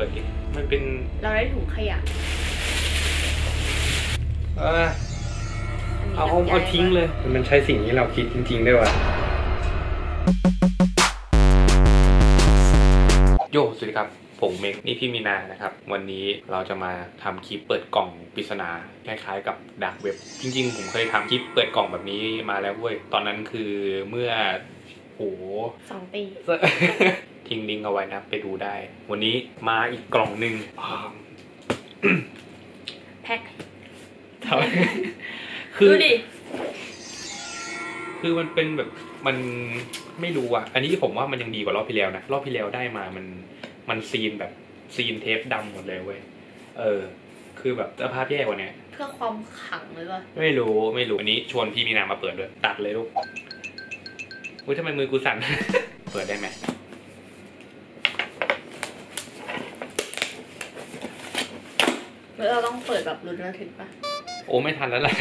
ปิดดิมันเป็นเราได้ถุงขยะเอาทิ้งเลยมันใช้สิ่งที่เราคิดจริงๆได้ว่ะโย่สวัสดีครับผมเมกนี่พี่มีนานะครับวันนี้เราจะมาทำคลิปเปิดกล่องปริศนาคล้ายๆกับดักเว็บจริงๆผมเคยทำคลิปเปิดกล่องแบบนี้มาแล้วเว้ยตอนนั้นคือเมื่อโอ้2 ปี ทิ้งลิงก์เอาไว้นะไปดูได้วันนี้มาอีกกล่องหนึ่ง แพ็ค คือดิคือมันเป็นแบบมันไม่รู้อ่ะอันนี้ผมว่ามันยังดีกว่ารอบที่แล้วนะรอบที่แล้วได้มามันซีนแบบซีนเทปดำหมดเลยเว้ยคือแบบสภาพแย่กว่านี้เพื่อความขังหรือเปล่าไม่รู้อันนี้ชวนพี่มีนามาเปิดด้วยตัดเลยลูกอุ้ยทำไมมือกูสั่น เปิดได้ไหมเราต้องเปิดแบบลุ้นระทึกป่ะโอ้ไม่ทันแล้วล่ะ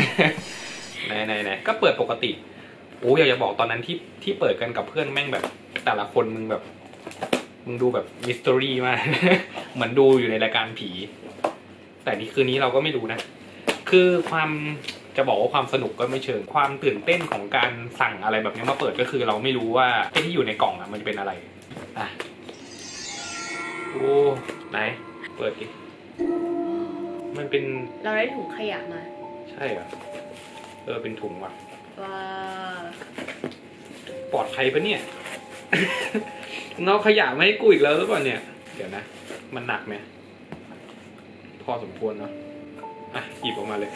ไหนก็เปิดปกติโอ้ยอย่าบอกตอนนั้นที่เปิดกันกับเพื่อนแม่งแบบแต่ละคนมึงแบบมึงดูแบบมิสเตอรี่มาก เหมือนดูอยู่ในรายการผีแต่นี่คืนนี้เราก็ไม่รู้นะคือความจะบอกว่าความสนุกก็ไม่เชิงความตื่นเต้นของการสั่งอะไรแบบนี้มาเปิดก็คือเราไม่รู้ว่าไอ้ที่อยู่ในกล่องอ่ะมันเป็นอะไรอ่ะโอ้ไหนเปิดดิมันเป็นเราได้ถุงขยะมาใช่เหรอเป็นถุงว่ะว้าปลอดภัยปะเนี่ย น้องขยะไม่ให้กูอีกแล้วหรือเปล่าเนี่ยเดี๋ยวนะมันหนักไหมพอสมควรเนาะอ่ะหยิบออกมาเลย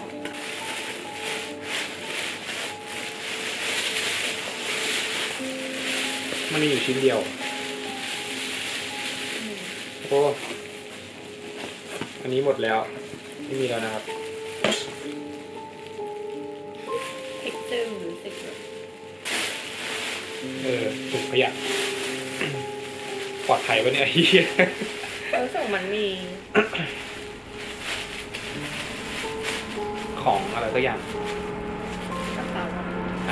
มันมีอยู่ชิ้นเดียวโอ้อันนี้หมดแล้วไม่มีแล้วนะครับเทคเจอร์หรือเทคถุงขยะปลอดภัยปะเนี่ยเฮียรู้สึกมันมี ของอะไรสักอย่าง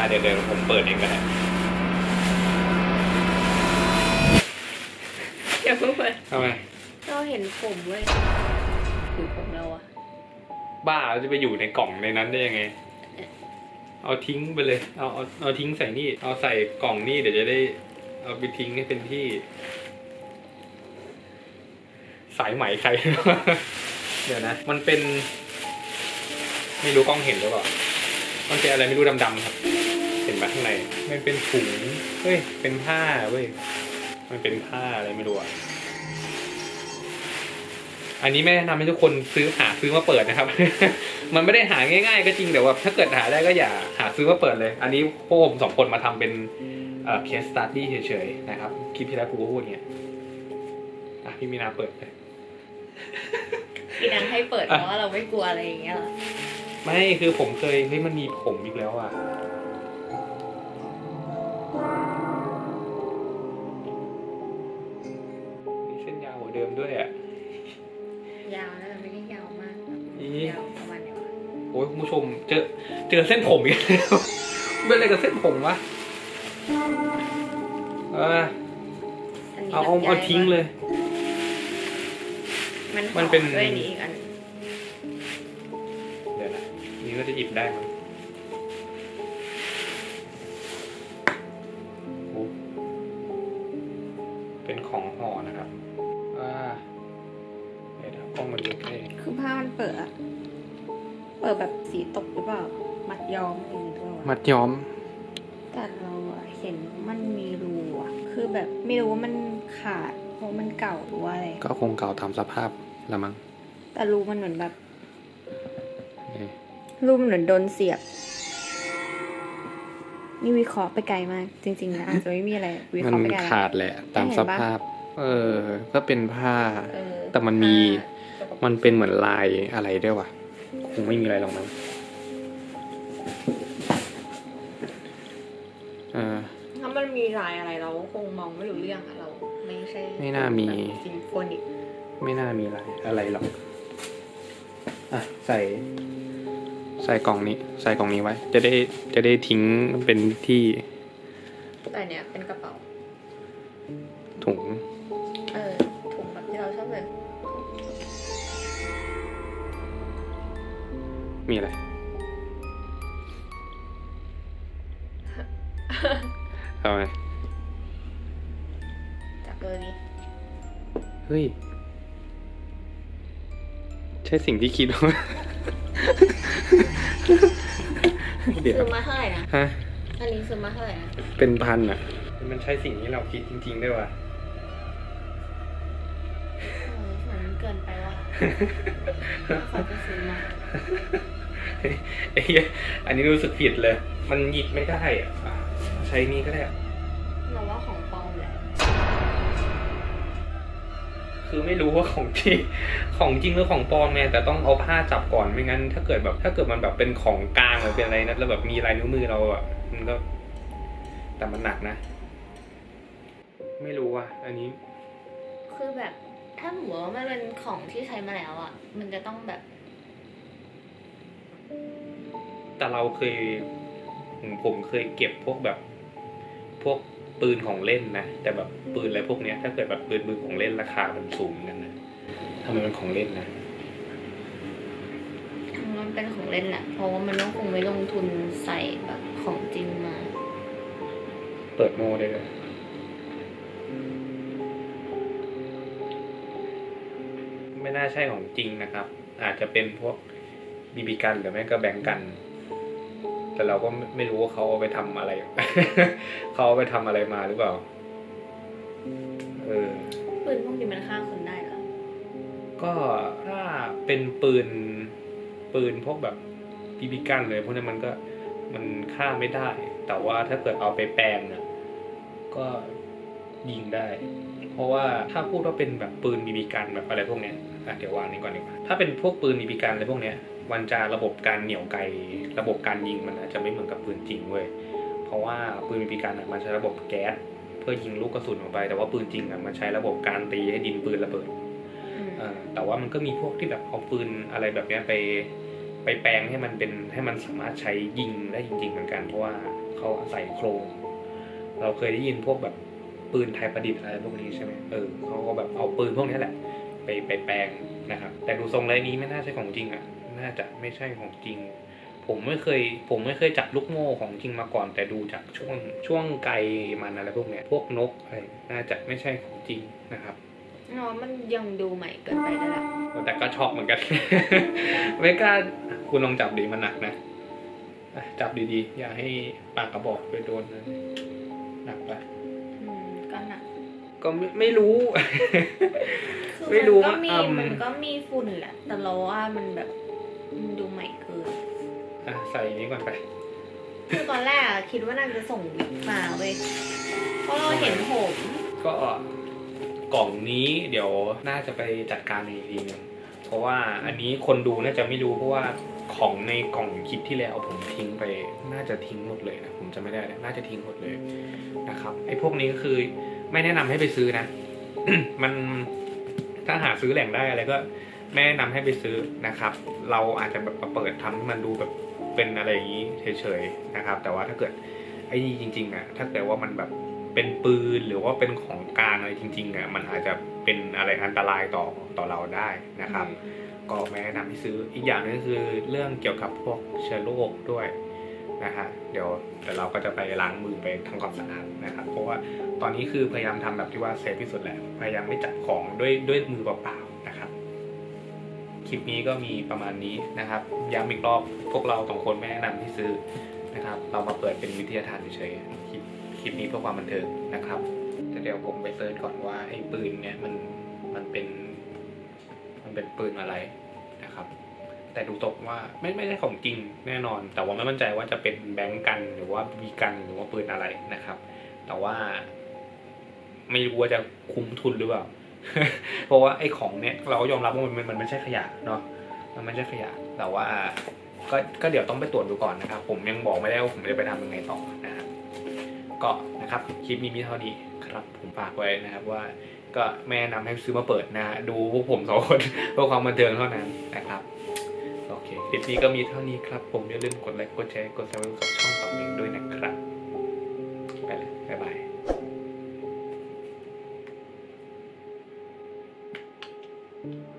เดี๋ยวผมเปิดเองกันนะอย่าเพิ่งเปิดทำไมเราเห็นผมเว้ยถือผมเราอะบ้าจะไปอยู่ในกล่องในนั้นได้ยังไงเอาทิ้งไปเลยเอาทิ้งใส่นี่เอาใส่กล่องนี่เดี๋ยวจะได้เอาไปทิ้งให้เป็นที่สายไหมใคร เดี๋ยวนะมันเป็นไม่รู้กล้องเห็นหรือเปล่ามันเป็นอะไรไม่รู้ดำๆครับเห็นไหมข้างในมันเป็นถุงเฮ้ยเป็นผ้าเว้ยมันเป็นผ้าอะไรไม่รู้อ่ะอันนี้ไม่แนะนำให้ทุกคนหาซื้อมาเปิดนะครับ มันไม่ได้หาง่ายๆก็จริงแต่ว่าถ้าเกิดหาได้ก็อย่าหาซื้อมาเปิดเลยอันนี้พวกผม2 คนมาทำเป็นcase study เฉยๆนะครับคลิปที่แล้วกูก็พูดอย่างเงี้ยอ่ะพี่มีนาเปิดเลยพี่นาให้เปิดเพราะเราไม่กลัวอะไรอย่างเงี้ยหรอไม่คือผมเคยเฮ้ยมันมีผมอีกแล้วอ่ะเดิมด้วยอ่ะยาวนะไม่ได้ยาวมากยาวประมาณนี้โอ้ยคุณผู้ชมเจอเส้นผมอีกแล้วเป็นอะไรกับเส้นผมวะเอาทิ้งเลยมันเป็นด้วยนี้อีกอันเดี๋ยวนะนี่ก็จะหยิบได้มั้งโอ้เป็นของห่อนะครับคือผ้ามันเปิดแบบสีตกหรือเปล่ามัดย้อมเองหรือเปล่ามัดย้อมแต่เราเห็นมันมีรูอะคือแบบไม่รู้ว่ามันขาดเพราะมันเก่าหรือว่าอะไรก็คงเก่าตามสภาพละมั้งแต่รูมันเหมือนแบบรูมันเหมือนโดนเสียบนี่วิเคราะห์ไปไกลมากจริงๆนะอาจจะไม่มีอะไรวิเคราะห์ไปไกลมันขาดแหละตามสภาพก็เป็นผ้าแต่มันเป็นเหมือนลายอะไรด้วยวะคงไม่มีอะไรหรอกมั้งถ้ามันมีลายอะไรเราคงมองไม่รู้เรื่องอะเราไม่ใช่ไม่น่ามีซิมโฟนิกไม่น่ามีลายอะไรหรอกอ่ะใส่กล่องนี้ใส่กล่องนี้ไว้จะได้ทิ้งเป็นที่แต่เนี้ยเป็นกระเป๋าถุงถุงแบบที่เราชอบเลย มีอะไร เอาไงจับเบอร์นี้เฮ้ยใช่สิ่งที่คิดหรอ เดี๋ยวซื้อมาเท่าไหร่นะฮะอันนี้ซื้อมาเท่าไหร่นะเป็นพันอ่ะมันใช่สิ่งที่เราคิดจริงๆด้วยวะเกินไปว่ะขอไปซื้อมาอันนี้รู้สึกผิดเลยมันหยิบไม่ได้อ่ะใช้นี่ก็ได้เราว่าของปลอมแหละคือไม่รู้ว่าของจริงหรือของปลอมแม่แต่ต้องเอาผ้าจับก่อนไม่งั้นถ้าเกิดแบบมันแบบเป็นของกลางหรือเป็นอะไรนะแล้วแบบมีลายนิ้วมือเราอ่ะมันก็แต่มันหนักนะไม่รู้ว่ะอันนี้คือแบบถ้าหนูว่ามันเป็นของที่ใช้มาแล้วอ่ะมันจะต้องแบบแต่เราเคยผมเคยเก็บพวกแบบพวกปืนของเล่นนะแต่แบบปืนอะไรพวกเนี้ยถ้าเกิดแบบปืนของเล่นราคามันสูงกันนะทำไมมันของเล่นนะทำไมมันเป็นของเล่นอ่ะเพราะว่ามันต้องคงไม่ลงทุนใส่แบบของจริงมาเปิดโมได้เลยไม่น่าใช่ของจริงนะครับอาจจะเป็นพวกบีบีกันหรือไม่ก็แบงกันแต่เราก็ไม่รู้ว่าเขาเอาไปทำอะไร เขาเอาไปทำอะไรมาหรือเปล่าปืนพวกนี้มันฆ่าคนได้เหรอก็ถ้าเป็นปืนพวกแบบบีบีกันเลยพวกนั้นมันฆ่าไม่ได้แต่ว่าถ้าเกิดเอาไปแปลงเนี่ยก็ยิงได้เพราะว่าถ้าพูดว่าเป็นแบบปืนบีบีกันแบบอะไรพวกเนี้ยเดี๋ยววางนี้ก่อนดีกว่าถ้าเป็นพวกปืนบีบีกันอะไรพวกเนี้ยมันจะระบบการเหนี่ยวไกระบบการยิงมันอาจจะไม่เหมือนกับปืนจริงเว้ยเพราะว่าปืนบีบีกันมันใช้ระบบแก๊สเพื่อยิงลูกกระสุนออกไปแต่ว่าปืนจริงมันใช้ระบบการตีให้ดินปืนระเบิดแต่ว่ามันก็มีพวกที่แบบเอาปืนอะไรแบบเนี้ยไปแปลงให้มันเป็นให้มันสามารถใช้ยิงได้จริงๆเหมือนกันเพราะว่าเขาใส่โครงเราเคยได้ยินพวกแบบปืนไทยประดิษฐ์อะไรพวกนี้ใช่ไหมเขาก็แบบเอาปืนพวกนี้แหละไปแปลงนะครับแต่ดูทรงแล้วนี้ไม่น่าใช่ของจริงน่าจะไม่ใช่ของจริงผมไม่เคยจับลูกโม่ของจริงมาก่อนแต่ดูจากช่วงไกลมันอะไรพวกเนี้ยพวกนกอะไรน่าจะไม่ใช่ของจริงนะครับน้องมันยังดูใหม่เกินไปแล้วล่ะแต่ก็ชอบเหมือนกันไม่กล้าคุณลองจับดีมันหนักนะจับดีๆอย่าให้ปากกระบอกไปโดนนะหนักปะก็ไม่รู้ไม่รู้มันก็มีฝุ่นแหละแต่เราว่ามันแบบดูใหม่เกินใส่นี้ก่อนไปคือตอนแรกคิดว่านางจะส่งวิกมาเว้ยเพราะเราเห็นผมก็กล่องนี้เดี๋ยวน่าจะไปจัดการอีกทีนึงเพราะว่าอันนี้คนดูน่าจะไม่รู้เพราะว่าของในกล่องคลิปที่แล้วผมทิ้งไปน่าจะทิ้งหมดเลยนะผมจะไม่ได้น่าจะทิ้งหมดเลยนะครับไอ้พวกนี้ก็คือไม่แนะนำให้ไปซื้อนะ มันถ้าหาซื้อแหล่งได้อะไรก็ไม่แนะนำให้ไปซื้อนะครับเราอาจจะแบบเปิดทำให้มันดูแบบเป็นอะไรอย่างนี้เฉยๆนะครับแต่ว่าถ้าเกิดไอ้นี่จริงๆอ่ะถ้าเกิดว่ามันแบบเป็นปืนหรือว่าเป็นของกลางอะไรจริงๆอ่ะมันอาจจะเป็นอะไรอันตรายต่อเราได้นะครับก็ไม่แนะนำให้ซื้ออีกอย่างนึงคือเรื่องเกี่ยวกับพวกเชื้อโรคด้วยนะฮะเดี๋ยวแต่เราก็จะไปล้างมือไปทำความสะอาดนะครับเพราะว่าตอนนี้คือพยายามทำแบบที่ว่าเซฟที่สุดแหละพยายามไม่จับของด้วยมือเปล่าๆนะครับคลิปนี้ก็มีประมาณนี้นะครับย้ำอีกรอบพวกเราสองคนไม่แนะนำให้ซื้อนะครับเรามาเปิดเป็นวิทยาทานเฉยๆคลิปนี้เพื่อความบันเทิงนะครับแต่เดี๋ยวผมไปเซิร์ชก่อนว่าไอ้ปืนเนี่ยมันเป็นปืนอะไรนะครับแต่ดูตกว่าไม่ใช่ของจริงแน่นอนแต่ว่าไม่มั่นใจว่าจะเป็นแบงก์กันหรือว่าบีกันหรือว่าปืนอะไรนะครับแต่ว่าไม่รู้ว่าจะคุ้มทุนหรือเปล่า เพราะว่าไอ้ของเนี่ยเรายอมรับว่ามันไม่ใช่ขยะเนาะมันไม่ใช่ขยะแต่ว่าก็เดี๋ยวต้องไปตรวจดูก่อนนะครับผมยังบอกไม่ได้ว่าผมจะไปทำยังไงต่อนะก็นะครับคลิปนี้มีเท่านี้ครับผมฝากไว้นะครับว่าก็แม่นำให้ซื้อมาเปิดนะดูพวกผมสองคนเพื่อความบันเทิงเท่านั้นนะครับโอเคคลิปนี้ก็มีเท่านี้ครับผมอย่าลืมกดไลค์กดแชร์กด Subscribe กับช่องต่อไปด้วยนะครับไปเลยบ๊ายบาย